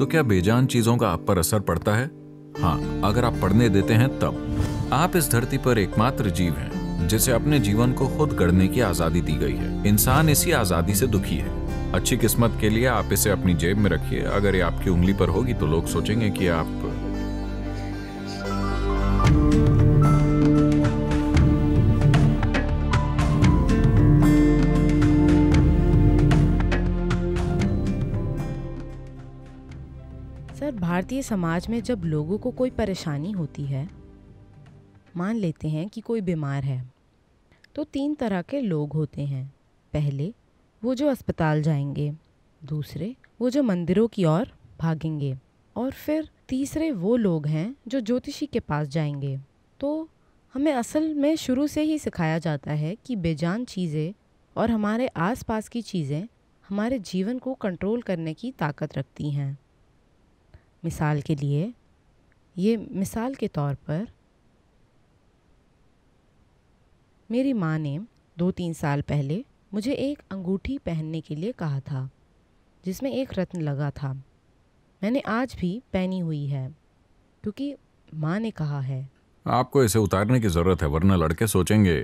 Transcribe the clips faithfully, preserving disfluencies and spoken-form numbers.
तो क्या बेजान चीजों का आप पर असर पड़ता है? हाँ, अगर आप पढ़ने देते हैं तब। आप इस धरती पर एकमात्र जीव हैं जिसे अपने जीवन को खुद गढ़ने की आजादी दी गई है। इंसान इसी आजादी से दुखी है। अच्छी किस्मत के लिए आप इसे अपनी जेब में रखिए। अगर ये आपकी उंगली पर होगी तो लोग सोचेंगे कि आप। सर, भारतीय समाज में जब लोगों को कोई परेशानी होती है, मान लेते हैं कि कोई बीमार है, तो तीन तरह के लोग होते हैं। पहले वो जो अस्पताल जाएंगे, दूसरे वो जो मंदिरों की ओर भागेंगे, और फिर तीसरे वो लोग हैं जो ज्योतिषी के पास जाएंगे। तो हमें असल में शुरू से ही सिखाया जाता है कि बेजान चीज़ें और हमारे आसपास की चीज़ें हमारे जीवन को कंट्रोल करने की ताकत रखती हैं। मिसाल के लिए ये मिसाल के तौर पर मेरी माँ ने दो तीन साल पहले मुझे एक अंगूठी पहनने के लिए कहा था जिसमें एक रत्न लगा था। मैंने आज भी पहनी हुई है क्योंकि माँ ने कहा है। आपको इसे उतारने की ज़रूरत है वरना लड़के सोचेंगे।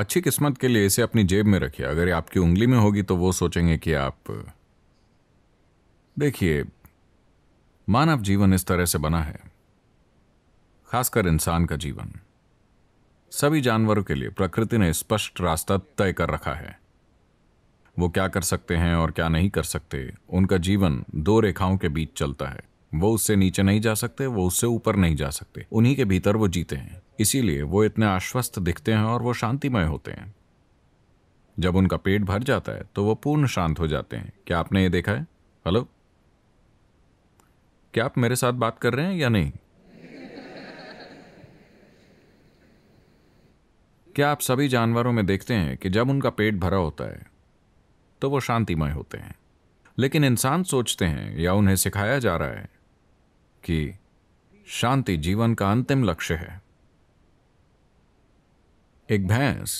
अच्छी किस्मत के लिए इसे अपनी जेब में रखिए। अगर ये आपकी उंगली में होगी तो वो सोचेंगे कि आप। देखिए, मानव जीवन इस तरह से बना है, खासकर इंसान का जीवन। सभी जानवरों के लिए प्रकृति ने स्पष्ट रास्ता तय कर रखा है। वो क्या कर सकते हैं और क्या नहीं कर सकते। उनका जीवन दो रेखाओं के बीच चलता है। वो उससे नीचे नहीं जा सकते, वो उससे ऊपर नहीं जा सकते। उन्हीं के भीतर वो जीते हैं, इसीलिए वो इतने आश्वस्त दिखते हैं और वो शांतिमय होते हैं। जब उनका पेट भर जाता है तो वो पूर्ण शांत हो जाते हैं। क्या आपने ये देखा है? हेलो, क्या आप मेरे साथ बात कर रहे हैं या नहीं? क्या आप सभी जानवरों में देखते हैं कि जब उनका पेट भरा होता है तो वो शांतिमय होते हैं। लेकिन इंसान सोचते हैं या उन्हें सिखाया जा रहा है कि शांति जीवन का अंतिम लक्ष्य है। एक भैंस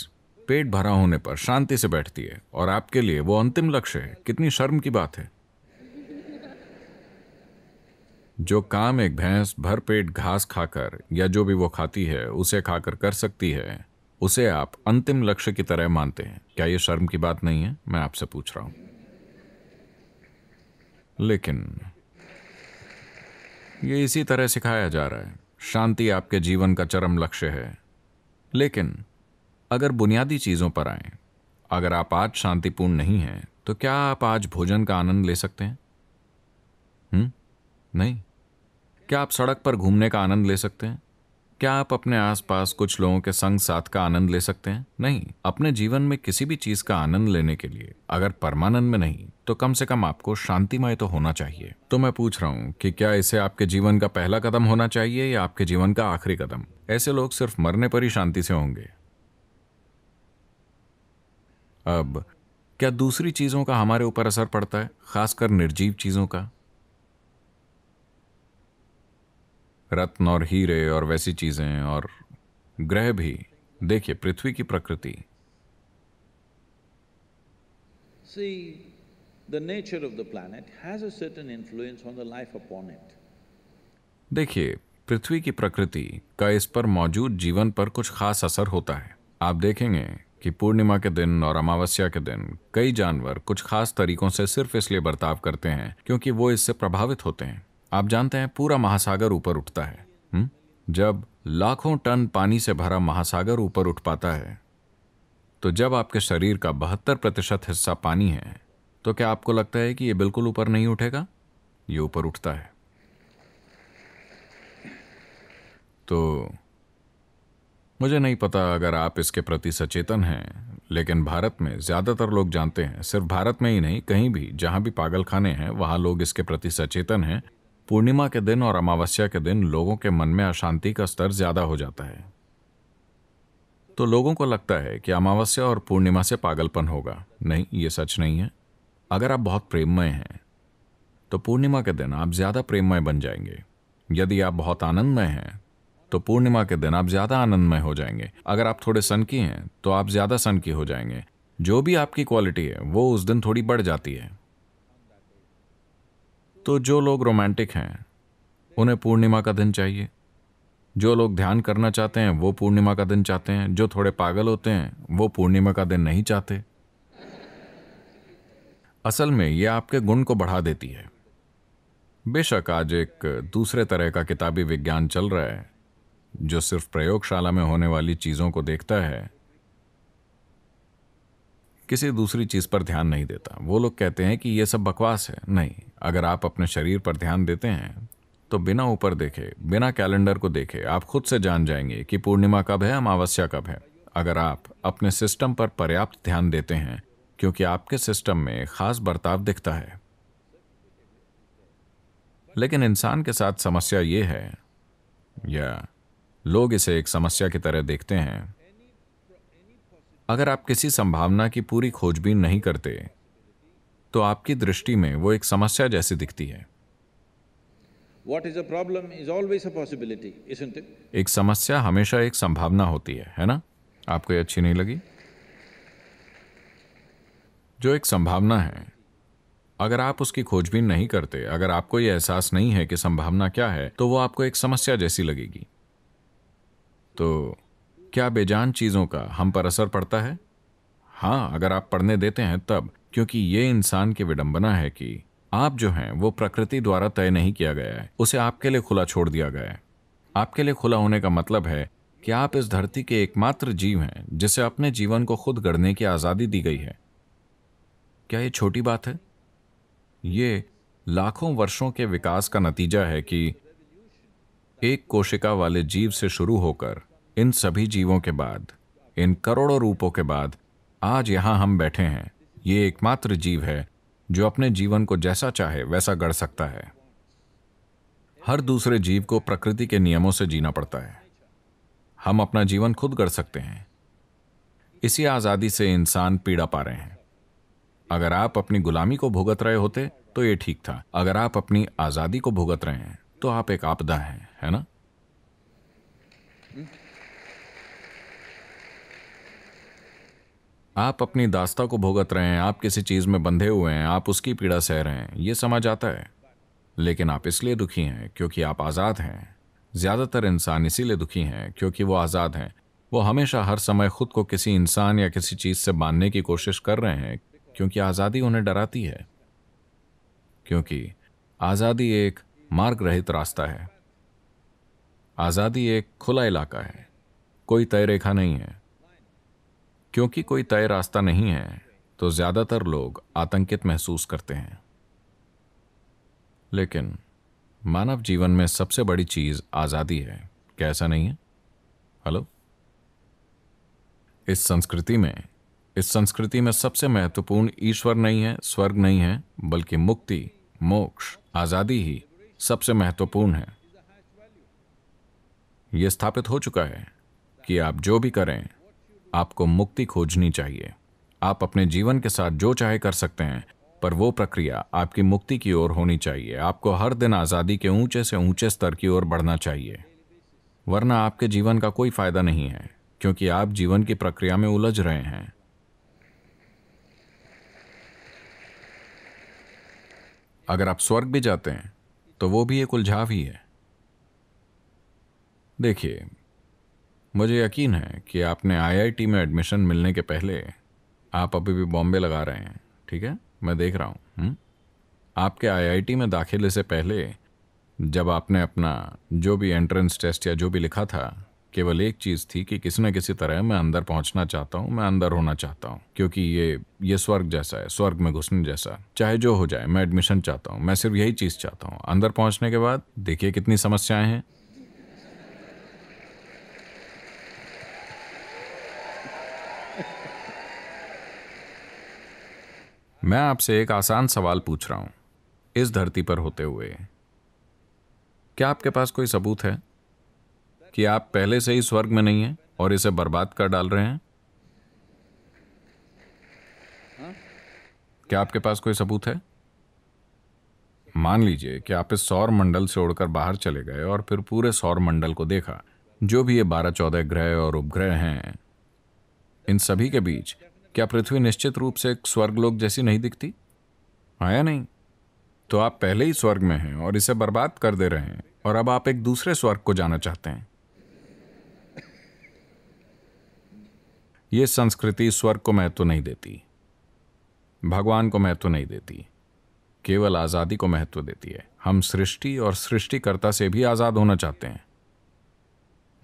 पेट भरा होने पर शांति से बैठती है और आपके लिए वो अंतिम लक्ष्य है। कितनी शर्म की बात है। जो काम एक भैंस भर पेट घास खाकर या जो भी वो खाती है उसे खाकर कर सकती है, उसे आप अंतिम लक्ष्य की तरह मानते हैं। क्या ये शर्म की बात नहीं है? मैं आपसे पूछ रहा हूं। लेकिन ये इसी तरह सिखाया जा रहा है। शांति आपके जीवन का चरम लक्ष्य है। लेकिन अगर बुनियादी चीज़ों पर आएं, अगर आप आज शांतिपूर्ण नहीं हैं तो क्या आप आज भोजन का आनंद ले सकते हैं? हम्म, नहीं। क्या आप सड़क पर घूमने का आनंद ले सकते हैं? क्या आप अपने आसपास कुछ लोगों के संग साथ का आनंद ले सकते हैं? नहीं। अपने जीवन में किसी भी चीज़ का आनंद लेने के लिए, अगर परमानंद में नहीं तो कम से कम आपको शांतिमय तो होना चाहिए। तो मैं पूछ रहा हूँ कि क्या इसे आपके जीवन का पहला कदम होना चाहिए या आपके जीवन का आखिरी कदम? ऐसे लोग सिर्फ मरने पर ही शांति से होंगे। अब क्या दूसरी चीज़ों का हमारे ऊपर असर पड़ता है, खासकर निर्जीव चीज़ों का? रत्न और हीरे और वैसी चीजें और ग्रह भी। देखिए, पृथ्वी की प्रकृति। See, the nature of the planet has a certain influence on the life upon it. देखिए, पृथ्वी की प्रकृति का इस पर मौजूद जीवन पर कुछ खास असर होता है। आप देखेंगे कि पूर्णिमा के दिन और अमावस्या के दिन कई जानवर कुछ खास तरीकों से सिर्फ इसलिए बर्ताव करते हैं क्योंकि वो इससे प्रभावित होते हैं। आप जानते हैं, पूरा महासागर ऊपर उठता है। हुँ? जब लाखों टन पानी से भरा महासागर ऊपर उठ पाता है तो जब आपके शरीर का बहत्तर प्रतिशत हिस्सा पानी है तो क्या आपको लगता है कि ये बिल्कुल ऊपर नहीं उठेगा? ये ऊपर उठता है। तो मुझे नहीं पता अगर आप इसके प्रति सचेतन हैं, लेकिन भारत में ज़्यादातर लोग जानते हैं। सिर्फ भारत में ही नहीं, कहीं भी जहाँ भी पागलखाने हैं वहाँ लोग इसके प्रति सचेतन हैं। पूर्णिमा के दिन और अमावस्या के दिन लोगों के मन में अशांति का स्तर ज्यादा हो जाता है। तो लोगों को लगता है कि अमावस्या और पूर्णिमा से पागलपन होगा। नहीं, ये सच नहीं है। अगर आप बहुत प्रेममय हैं तो पूर्णिमा के दिन आप ज्यादा प्रेममय बन जाएंगे। यदि आप बहुत आनंदमय हैं तो पूर्णिमा के दिन आप ज्यादा आनंदमय हो जाएंगे। अगर आप थोड़े सन की हैं तो आप ज्यादा सन की हो जाएंगे। जो भी आपकी क्वालिटी है वो उस दिन थोड़ी बढ़ जाती है। तो जो लोग रोमांटिक हैं उन्हें पूर्णिमा का दिन चाहिए, जो लोग ध्यान करना चाहते हैं वो पूर्णिमा का दिन चाहते हैं, जो थोड़े पागल होते हैं वो पूर्णिमा का दिन नहीं चाहते। असल में ये आपके गुण को बढ़ा देती है। बेशक आज एक दूसरे तरह का किताबी विज्ञान चल रहा है जो सिर्फ प्रयोगशाला में होने वाली चीज़ों को देखता है, किसी दूसरी चीज़ पर ध्यान नहीं देता। वो लोग कहते हैं कि ये सब बकवास है। नहीं, अगर आप अपने शरीर पर ध्यान देते हैं तो बिना ऊपर देखे, बिना कैलेंडर को देखे आप खुद से जान जाएंगे कि पूर्णिमा कब है, अमावस्या कब है। अगर आप अपने सिस्टम पर पर्याप्त ध्यान देते हैं, क्योंकि आपके सिस्टम में खास बर्ताव दिखता है। लेकिन इंसान के साथ समस्या ये है, या लोग इसे एक समस्या की तरह देखते हैं, अगर आप किसी संभावना की पूरी खोजबीन नहीं करते तो आपकी दृष्टि में वो एक समस्या जैसी दिखती है। What is a problem is always a possibility, isn't it? एक समस्या हमेशा एक संभावना होती है, है ना? आपको ये अच्छी नहीं लगी? जो एक संभावना है, अगर आप उसकी खोजबीन नहीं करते, अगर आपको ये एहसास नहीं है कि संभावना क्या है, तो वो आपको एक समस्या जैसी लगेगी। तो क्या बेजान चीज़ों का हम पर असर पड़ता है? हाँ, अगर आप पढ़ने देते हैं तब, क्योंकि ये इंसान की विडंबना है कि आप जो हैं वो प्रकृति द्वारा तय नहीं किया गया है, उसे आपके लिए खुला छोड़ दिया गया है। आपके लिए खुला होने का मतलब है कि आप इस धरती के एकमात्र जीव हैं जिसे अपने जीवन को खुद गढ़ने की आज़ादी दी गई है। क्या ये छोटी बात है? ये लाखों वर्षों के विकास का नतीजा है कि एक कोशिका वाले जीव से शुरू होकर इन सभी जीवों के बाद, इन करोड़ों रूपों के बाद आज यहाँ हम बैठे हैं। ये एकमात्र जीव है जो अपने जीवन को जैसा चाहे वैसा गढ़ सकता है। हर दूसरे जीव को प्रकृति के नियमों से जीना पड़ता है। हम अपना जीवन खुद गढ़ सकते हैं। इसी आज़ादी से इंसान पीड़ा पा रहे हैं। अगर आप अपनी गुलामी को भुगत रहे होते तो ये ठीक था, अगर आप अपनी आज़ादी को भुगत रहे हैं तो आप एक आपदा हैं, है ना? आप अपनी दास्ता को भुगत रहे हैं, आप किसी चीज़ में बंधे हुए हैं, आप उसकी पीड़ा सह रहे हैं, ये समझ आता है। लेकिन आप इसलिए दुखी हैं क्योंकि आप आज़ाद हैं। ज़्यादातर इंसान इसीलिए दुखी हैं क्योंकि वो आज़ाद हैं। वो हमेशा हर समय खुद को किसी इंसान या किसी चीज़ से बांधने की कोशिश कर रहे हैं क्योंकि आज़ादी उन्हें डराती है, क्योंकि आज़ादी एक मार्ग रहित रास्ता है। आज़ादी एक खुला इलाका है, कोई तय रेखा नहीं है। क्योंकि कोई तय रास्ता नहीं है तो ज़्यादातर लोग आतंकित महसूस करते हैं। लेकिन मानव जीवन में सबसे बड़ी चीज़ आज़ादी है, क्या ऐसा नहीं है? हेलो? इस संस्कृति में, इस संस्कृति में सबसे महत्वपूर्ण ईश्वर नहीं है, स्वर्ग नहीं है, बल्कि मुक्ति, मोक्ष, आज़ादी ही सबसे महत्वपूर्ण है। ये स्थापित हो चुका है कि आप जो भी करें आपको मुक्ति खोजनी चाहिए। आप अपने जीवन के साथ जो चाहे कर सकते हैं, पर वो प्रक्रिया आपकी मुक्ति की ओर होनी चाहिए। आपको हर दिन आज़ादी के ऊंचे से ऊंचे स्तर की ओर बढ़ना चाहिए, वरना आपके जीवन का कोई फायदा नहीं है, क्योंकि आप जीवन की प्रक्रिया में उलझ रहे हैं। अगर आप स्वर्ग भी जाते हैं तो वो भी एक उलझाव ही है। देखिए, मुझे यकीन है कि आपने आई आई टी में एडमिशन मिलने के पहले, आप अभी भी बॉम्बे लगा रहे हैं, ठीक है, मैं देख रहा हूँ, आपके आई आई टी में दाखिले से पहले जब आपने अपना जो भी एंट्रेंस टेस्ट या जो भी लिखा था, केवल एक चीज़ थी कि किसी न किसी तरह मैं अंदर पहुँचना चाहता हूँ, मैं अंदर होना चाहता हूँ, क्योंकि ये ये स्वर्ग जैसा है, स्वर्ग में घुसने जैसा, चाहे जो हो जाए मैं एडमिशन चाहता हूँ, मैं सिर्फ यही चीज़ चाहता हूँ। अंदर पहुँचने के बाद देखिए कितनी समस्याएँ हैं। मैं आपसे एक आसान सवाल पूछ रहा हूँ, इस धरती पर होते हुए क्या आपके पास कोई सबूत है कि आप पहले से ही स्वर्ग में नहीं हैं और इसे बर्बाद कर डाल रहे हैं? क्या आपके पास कोई सबूत है? मान लीजिए कि आप इस सौर मंडल से उड़कर बाहर चले गए और फिर पूरे सौर मंडल को देखा, जो भी ये बारह चौदह ग्रह और उपग्रह हैं, इन सभी के बीच क्या पृथ्वी निश्चित रूप से स्वर्गलोक जैसी नहीं दिखती? आया नहीं? तो आप पहले ही स्वर्ग में हैं और इसे बर्बाद कर दे रहे हैं, और अब आप एक दूसरे स्वर्ग को जाना चाहते हैं। ये संस्कृति स्वर्ग को महत्व नहीं देती, भगवान को महत्व नहीं देती, केवल आज़ादी को महत्व देती है। हम सृष्टि और सृष्टिकर्ता से भी आज़ाद होना चाहते हैं।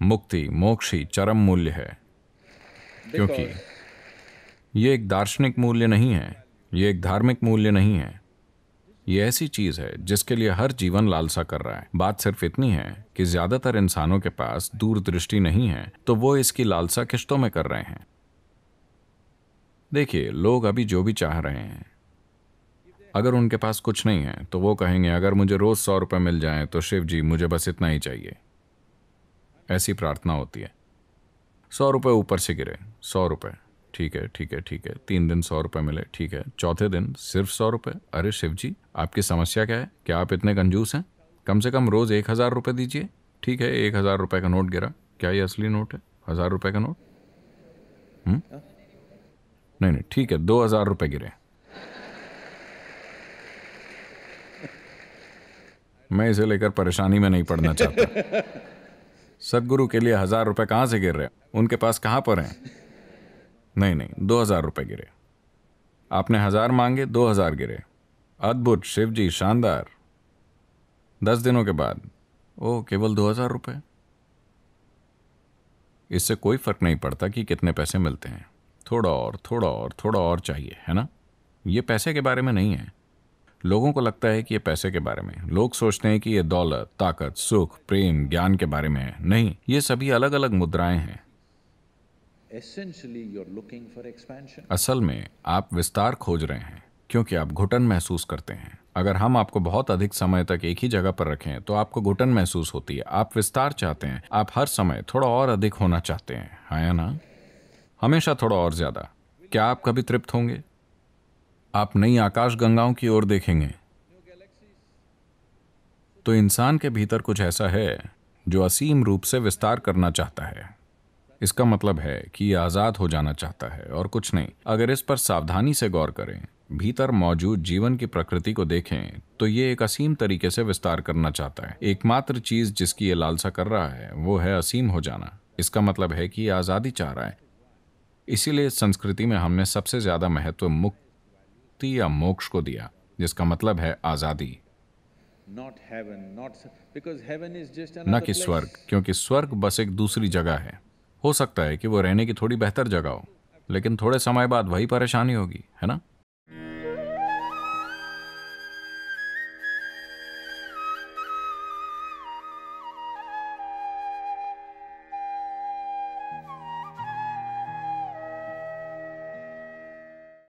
मुक्ति, मोक्ष ही चरम मूल्य है, क्योंकि ये एक दार्शनिक मूल्य नहीं है, ये एक धार्मिक मूल्य नहीं है, ये ऐसी चीज़ है जिसके लिए हर जीवन लालसा कर रहा है। बात सिर्फ इतनी है कि ज़्यादातर इंसानों के पास दूरदृष्टि नहीं है, तो वो इसकी लालसा किश्तों में कर रहे हैं। देखिए, लोग अभी जो भी चाह रहे हैं, अगर उनके पास कुछ नहीं है तो वो कहेंगे, अगर मुझे रोज़ सौ रुपये मिल जाएं तो शिव जी मुझे बस इतना ही चाहिए, ऐसी प्रार्थना होती है। सौ रुपये ऊपर से गिरे, सौ रुपये, ठीक है ठीक है ठीक है, तीन दिन सौ रुपये मिले, ठीक है, चौथे दिन सिर्फ सौ रुपये। अरे शिव जी, आपकी समस्या क्या है? क्या आप इतने कंजूस हैं? कम से कम रोज़ एक हज़ार रुपये दीजिए। ठीक है, एक हज़ार रुपये का नोट गिरा। क्या ये असली नोट है, हज़ार रुपये का नोट? हुँ? नहीं नहीं, ठीक है, दो हज़ार रुपये गिरे। मैं इसे लेकर परेशानी में नहीं पड़ना चाहता। सदगुरु के लिए हज़ार रुपये कहाँ से गिर रहे हैं? उनके पास कहाँ पर हैं? नहीं नहीं, दो हज़ार रुपये गिरे। आपने हज़ार मांगे, दो हज़ार गिरे। अद्भुत शिव जी, शानदार। दस दिनों के बाद, ओ केवल दो हज़ार रुपये। इससे कोई फर्क नहीं पड़ता कि कितने पैसे मिलते हैं। थोड़ा और थोड़ा और थोड़ा और चाहिए, है ना? ये पैसे के बारे में नहीं है। लोगों को लगता है कि ये पैसे के बारे में, लोग सोचते हैं कि ये दौलत, ताकत, सुख, प्रेम, ज्ञान के बारे में है। नहीं, ये सभी अलग अलग मुद्राएं हैं। असल में आप विस्तार खोज रहे हैं, क्योंकि आप घुटन महसूस करते हैं। अगर हम आपको बहुत अधिक समय तक एक ही जगह पर रखें तो आपको घुटन महसूस होती है। आप विस्तार चाहते हैं, आप हर समय थोड़ा और अधिक होना चाहते हैं, है ना? हमेशा थोड़ा और ज्यादा। क्या आप कभी तृप्त होंगे? आप नई आकाश गंगाओं की ओर देखेंगे तो इंसान के भीतर कुछ ऐसा है जो असीम रूप से विस्तार करना चाहता है। इसका मतलब है कि ये आज़ाद हो जाना चाहता है और कुछ नहीं। अगर इस पर सावधानी से गौर करें, भीतर मौजूद जीवन की प्रकृति को देखें, तो ये एक असीम तरीके से विस्तार करना चाहता है। एकमात्र चीज़ जिसकी ये लालसा कर रहा है वो है असीम हो जाना। इसका मतलब है कि ये आज़ादी चाह रहा है। इसीलिए इस संस्कृति में हमने सबसे ज़्यादा महत्व मुक्ति या मोक्ष को दिया, जिसका मतलब है आज़ादी, न कि स्वर्ग, क्योंकि स्वर्ग बस एक दूसरी जगह है। हो सकता है कि वो रहने की थोड़ी बेहतर जगह हो, लेकिन थोड़े समय बाद वही परेशानी होगी, है ना?